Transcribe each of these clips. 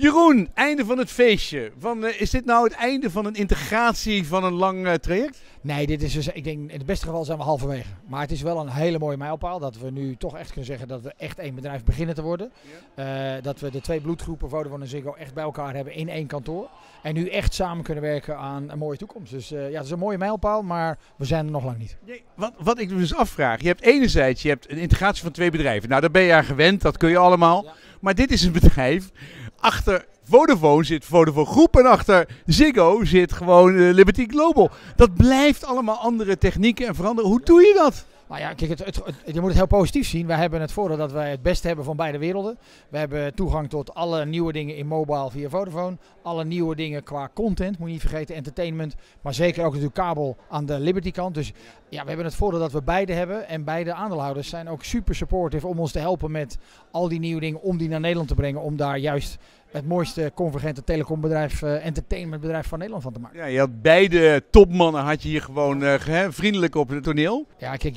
Jeroen, einde van het feestje. Is dit nou het einde van een integratie van een lang traject? Nee, dit is dus, ik denk in het beste geval zijn we halverwege. Maar het is wel een hele mooie mijlpaal dat we nu toch echt kunnen zeggen dat we echt één bedrijf beginnen te worden. Ja. Dat we de twee bloedgroepen Vodafone en Ziggo echt bij elkaar hebben in één kantoor. En nu echt samen kunnen werken aan een mooie toekomst. Dus ja, het is een mooie mijlpaal, maar we zijn er nog lang niet. Nee, wat ik dus afvraag, je hebt een integratie van twee bedrijven. Nou, daar ben je aan gewend, dat kun je allemaal. Ja. Maar dit is een bedrijf. Achter Vodafone zit Vodafone Groep en achter Ziggo zit gewoon Liberty Global. Dat blijft allemaal andere technieken en veranderen. Hoe doe je dat? Nou ja, kijk, je moet het heel positief zien. Wij hebben het voordeel dat wij het beste hebben van beide werelden. We hebben toegang tot alle nieuwe dingen in mobile via Vodafone. Alle nieuwe dingen qua content, moet je niet vergeten, entertainment. Maar zeker ook natuurlijk kabel aan de Liberty kant. Dus ja, we hebben het voordeel dat we beide hebben. En beide aandeelhouders zijn ook super supportive om ons te helpen met al die nieuwe dingen. Om die naar Nederland te brengen, om daar juist het mooiste convergente telecombedrijf, entertainmentbedrijf van Nederland van te maken. Ja, je had beide topmannen had je hier gewoon vriendelijk op het toneel. Ja, kijk,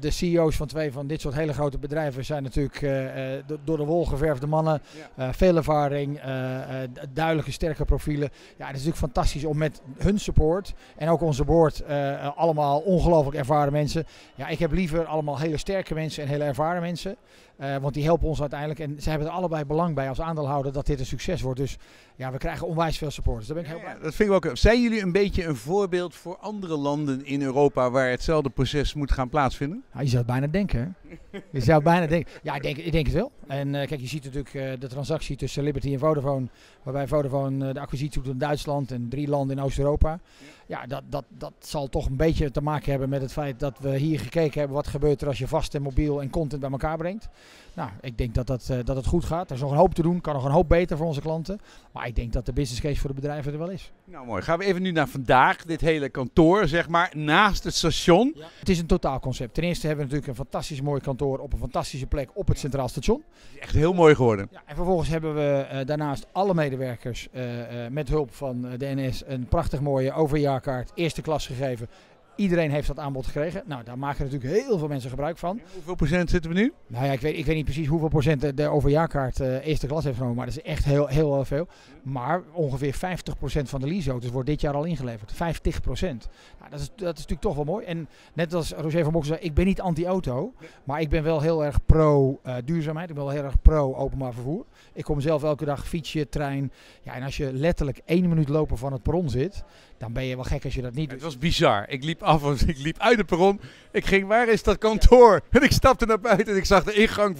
de CEO's van twee van dit soort hele grote bedrijven zijn natuurlijk door de wol geverfde mannen. Ja. Veel ervaring, duidelijke, sterke profielen. Ja, het is natuurlijk fantastisch om met hun support en ook onze board allemaal ongelooflijk ervaren mensen. Ja, ik heb liever allemaal hele sterke mensen en hele ervaren mensen. Want die helpen ons uiteindelijk en ze hebben er allebei belang bij als aandeelhouder dat dit een succes wordt. Dus ja, we krijgen onwijs veel supporters. Daar ben ik heel blij. Dat vind ik ook. Zijn jullie een beetje een voorbeeld voor andere landen in Europa waar hetzelfde proces moet gaan plaatsvinden? Ja, je zou het bijna denken. Hè? Je zou het bijna denken. Ja, ik denk het wel. En kijk, je ziet natuurlijk de transactie tussen Liberty en Vodafone, waarbij Vodafone de acquisitie doet in Duitsland en 3 landen in Oost-Europa. Ja, dat zal toch een beetje te maken hebben met het feit dat we hier gekeken hebben wat gebeurt er als je vast en mobiel en content bij elkaar brengt. Nou, ik denk dat het goed gaat. Er is nog een hoop te doen, kan nog een hoop beter voor onze klanten. Maar ik denk dat de business case voor de bedrijven er wel is. Nou mooi, gaan we even nu naar vandaag. Dit hele kantoor, zeg maar, naast het station. Ja. Het is een totaalconcept. Ten eerste hebben we natuurlijk een fantastisch mooi kantoor op een fantastische plek op het Centraal Station. Echt heel mooi geworden. Ja, en vervolgens hebben we daarnaast alle medewerkers met hulp van de NS een prachtig mooie overjaarkaart eerste klas gegeven. Iedereen heeft dat aanbod gekregen. Nou, daar maken natuurlijk heel veel mensen gebruik van. En hoeveel procent zitten we nu? Nou ja, ik weet niet precies hoeveel procent de overjaarkaart eerste klas heeft genomen. Maar dat is echt heel, heel veel. Maar ongeveer 50% van de leaseauto's wordt dit jaar al ingeleverd. 50%. Nou, dat is natuurlijk toch wel mooi. En net als Roger van Boxtel zei, ik ben niet anti-auto. Maar ik ben wel heel erg pro-duurzaamheid. Ik ben wel heel erg pro-openbaar vervoer. Ik kom zelf elke dag fietsje, trein. Ja, en als je letterlijk 1 minuut lopen van het perron zit, dan ben je wel gek als je dat niet doet. Het was bizar. Ik liep uit het perron. Ik ging, waar is dat kantoor? En ik stapte naar buiten en ik zag de ingang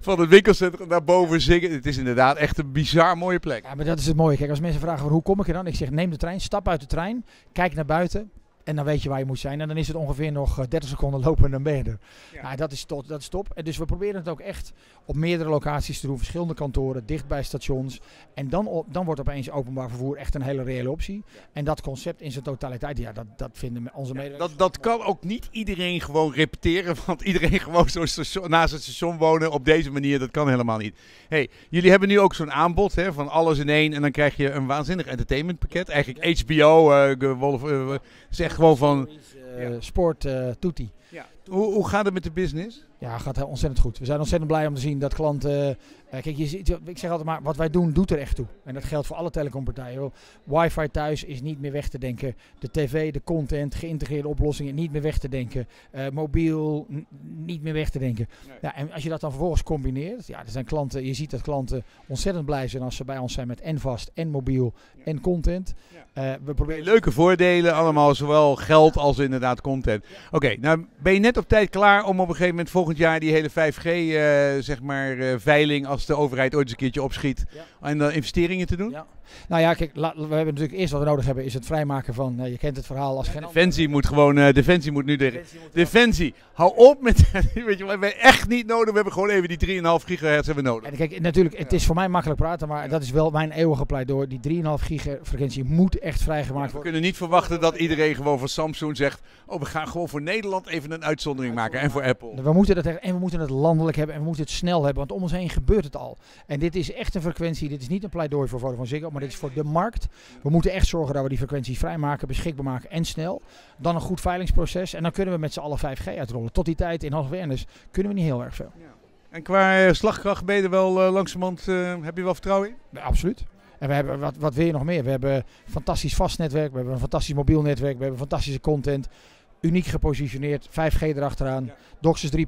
van het winkelcentrum naar boven zingen. Het is inderdaad echt een bizar mooie plek. Ja, maar dat is het mooie. Kijk, als mensen vragen, hoe kom ik er dan? Ik zeg, neem de trein, stap uit de trein, kijk naar buiten. En dan weet je waar je moet zijn. En dan is het ongeveer nog 30 seconden lopen en dan ben je er. Ja. Nou, dat is top. En dus we proberen het ook echt op meerdere locaties te doen. Verschillende kantoren, dichtbij stations. En dan wordt opeens openbaar vervoer echt een hele reële optie. Ja. En dat concept in zijn totaliteit, ja, dat vinden onze medewerkers. Dat kan ook niet iedereen gewoon repeteren. Want iedereen gewoon naast het station wonen op deze manier, dat kan helemaal niet. Hey, jullie hebben nu ook zo'n aanbod hè, van alles in één. En dan krijg je een waanzinnig entertainmentpakket. Eigenlijk HBO, Wolf, zegt. Gewoon van sport, toetie. Ja. Hoe gaat het met de business? Ja, gaat ontzettend goed. We zijn ontzettend blij om te zien dat klanten. Kijk, ik zeg altijd maar, wat wij doen, doet er echt toe. En dat geldt voor alle telecompartijen. Wifi thuis is niet meer weg te denken. De tv, de content, geïntegreerde oplossingen, niet meer weg te denken. Mobiel, niet meer weg te denken. Nee. Ja, en als je dat dan vervolgens combineert. Ja, er zijn klanten, je ziet dat klanten ontzettend blij zijn als ze bij ons zijn met en vast, en mobiel, en content. Ja. We proberen leuke voordelen allemaal, zowel geld als inderdaad content. Ja. Oké, nou ben je net op tijd klaar om op een gegeven moment volgend jaar die hele 5G zeg maar, veiling, als de overheid ooit eens een keertje opschiet, en dan investeringen te doen? Ja. Nou ja, kijk, we hebben natuurlijk eerst wat we nodig hebben, is het vrijmaken van, je kent het verhaal als geen Defensie moet gewoon, Defensie moet nu Defensie, hou op met, weet je, we hebben echt niet nodig, we hebben gewoon even die 3,5 gigahertz hebben nodig. En kijk, natuurlijk, het is voor mij makkelijk praten, maar dat is wel mijn eeuwige pleidooi, die 3,5 gigahertz frequentie moet echt vrijgemaakt worden. We kunnen niet verwachten dat iedereen gewoon van Samsung zegt, oh, we gaan gewoon voor Nederland even een uitzondering maken en voor Apple. We moeten dat echt, en we moeten het landelijk hebben en we moeten het snel hebben, want om ons heen gebeurt het al. En dit is echt een frequentie, dit is niet een pleidooi voor Vodafone Ziggo, maar dit is voor de markt. We moeten echt zorgen dat we die frequenties vrijmaken, beschikbaar maken en snel. Dan een goed veilingsproces en dan kunnen we met z'n allen 5G uitrollen. Tot die tijd in half awareness kunnen we niet heel erg veel. Ja. En qua slagkracht ben je er wel langzamerhand, heb je wel vertrouwen in? Ja, absoluut. En we hebben, wat wil je nog meer? We hebben een fantastisch vast netwerk, we hebben een fantastisch mobiel netwerk, we hebben fantastische content. Uniek gepositioneerd, 5G erachteraan, ja. DOCSIS 3.1,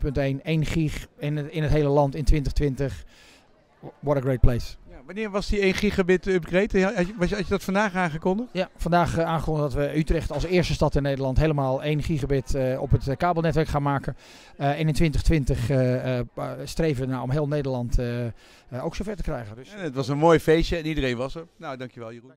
1 gig in het hele land in 2020. What a great place. Ja, wanneer was die 1 gigabit upgrade? Had je dat vandaag aangekondigd? Ja, vandaag aangekondigd dat we Utrecht als eerste stad in Nederland helemaal 1 gigabit op het kabelnetwerk gaan maken. En in 2020 streven we om heel Nederland ook zover te krijgen. Dus. En het was een mooi feestje en iedereen was er. Nou, dankjewel Jeroen.